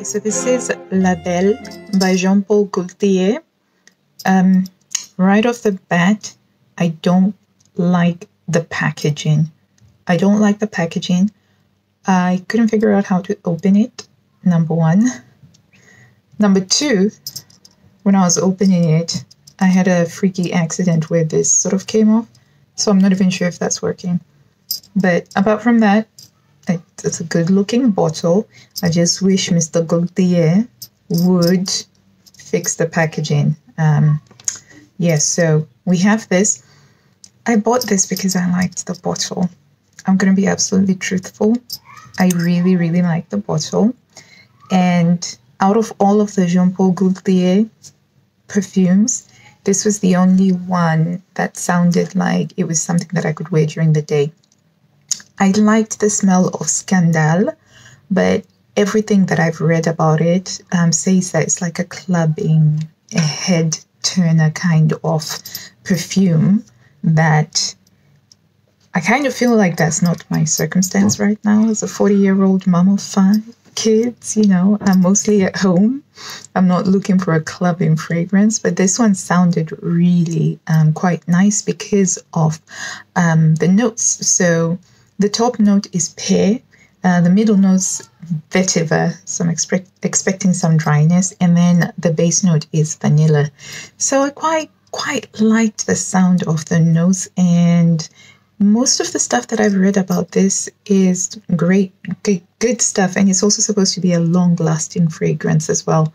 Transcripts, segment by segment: So this is La Belle by Jean-Paul Gaultier. Right off the bat, I don't like the packaging. I couldn't figure out how to open it, number one. Number two, when I was opening it, I had a freaky accident where this sort of came off. So I'm not even sure if that's working. But apart from that, it's a good looking bottle. I just wish Mr. Gaultier would fix the packaging. Yes, so we have this. I bought this because I liked the bottle. I'm going to be absolutely truthful. I really, really like the bottle. And out of all of the Jean-Paul Gaultier perfumes, this was the only one that sounded like it was something that I could wear during the day. I liked the smell of Scandal, but everything that I've read about it says that it's like a clubbing, a head turner kind of perfume that I kind of feel like that's not my circumstance right now as a 40-year-old mom of 5 kids, you know, I'm mostly at home. I'm not looking for a clubbing fragrance, but this one sounded really quite nice because of the notes. So the top note is pear, the middle note's vetiver, so I'm expecting some dryness, and then the base note is vanilla. So I quite liked the sound of the nose, and most of the stuff that I've read about this is great, good stuff, and it's also supposed to be a long-lasting fragrance as well,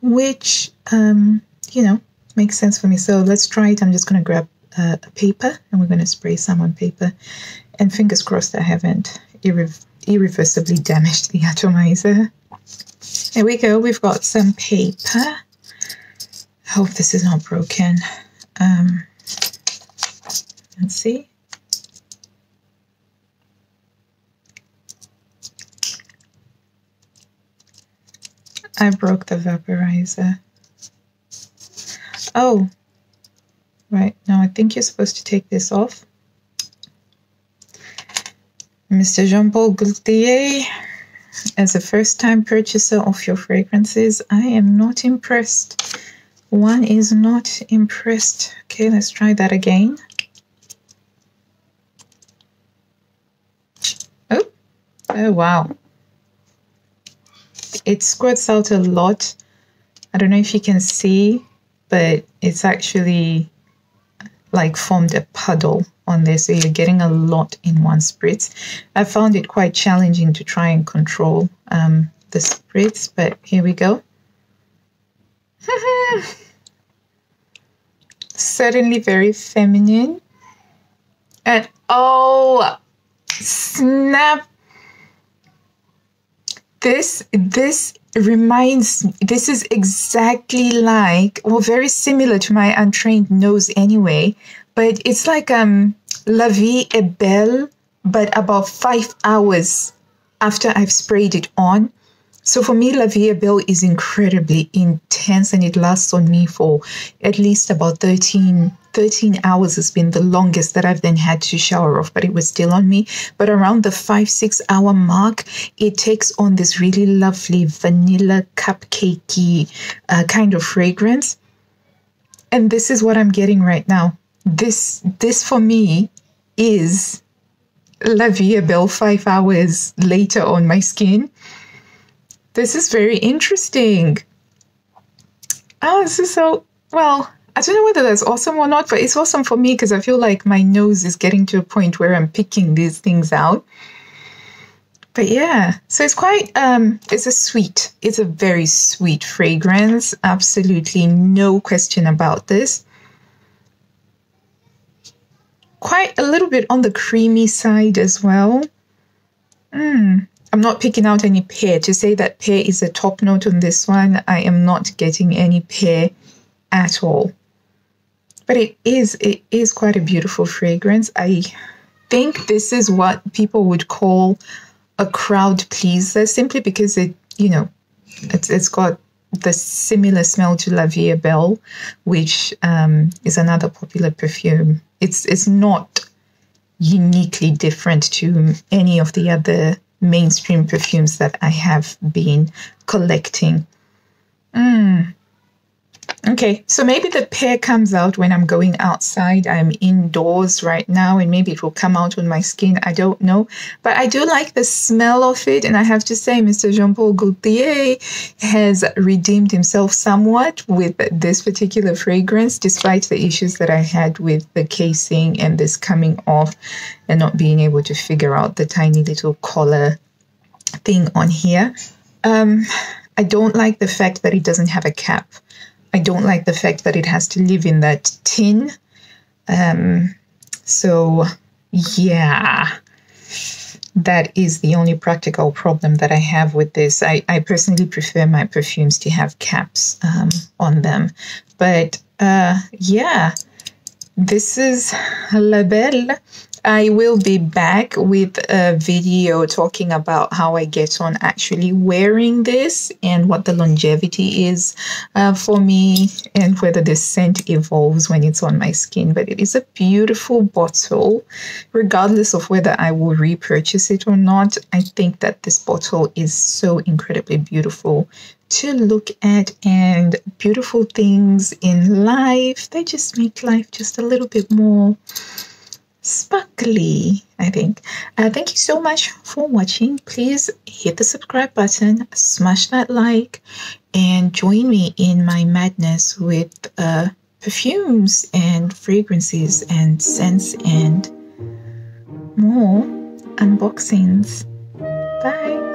which, you know, makes sense for me. So let's try it. I'm just going to grab a paper, and we're going to spray some on paper. And fingers crossed I haven't irreversibly damaged the atomizer. There we go. We've got some paper. I hope this is not broken. Let's see. I broke the vaporizer. Oh, right. Now I think you're supposed to take this off. Mr. Jean-Paul Gaultier, as a first-time purchaser of your fragrances, I am not impressed. One is not impressed. Okay, let's try that again. Oh, wow. It squirts out a lot. I don't know if you can see, but it's actually like formed a puddle on there, so you're getting a lot in one spritz. I found it quite challenging to try and control the spritz, but here we go. Certainly very feminine. And oh snap, this is exactly like, well, very similar to my untrained nose anyway, but it's like La Vie Est Belle, but about 5 hours after I've sprayed it on. So for me, La Vie Est Belle is incredibly intense, and it lasts on me for at least about 13 hours has been the longest that I've then had to shower off, but it was still on me. But around the 5-6 hour mark, it takes on this really lovely vanilla cupcakey kind of fragrance. And this is what I'm getting right now. This for me is La Vie Est Belle 5 hours later on my skin. This is very interesting. Oh, this is so, well, I don't know whether that's awesome or not, but it's awesome for me because I feel like my nose is getting to a point where I'm picking these things out. But yeah, so it's quite, it's a very sweet fragrance. Absolutely no question about this. Quite a little bit on the creamy side as well. I'm not picking out any pear. To say that pear is a top note on this one, I am not getting any pear at all. But it is quite a beautiful fragrance. I think this is what people would call a crowd pleaser, simply because it's got the similar smell to La Vie Est Belle, which is another popular perfume. It's not uniquely different to any of the other mainstream perfumes that I have been collecting. Okay, so maybe the pear comes out when I'm going outside. I'm indoors right now, and maybe it will come out on my skin. I don't know. But I do like the smell of it. And I have to say, Mr. Jean-Paul Gaultier has redeemed himself somewhat with this particular fragrance, despite the issues that I had with the casing and this coming off and not being able to figure out the tiny little collar thing on here. I don't like the fact that it doesn't have a cap. I don't like the fact that it has to live in that tin. So yeah, that is the only practical problem that I have with this. I personally prefer my perfumes to have caps on them. But yeah, this is La Belle. I will be back with a video talking about how I get on actually wearing this and what the longevity is for me, and whether this scent evolves when it's on my skin. But it is a beautiful bottle. Regardless of whether I will repurchase it or not, I think that this bottle is so incredibly beautiful to look at, and beautiful things in life, they just make life just a little bit more sparkly, I think. Thank you so much for watching. Please hit the subscribe button, smash that like, and join me in my madness with perfumes and fragrances and scents and more unboxings. Bye.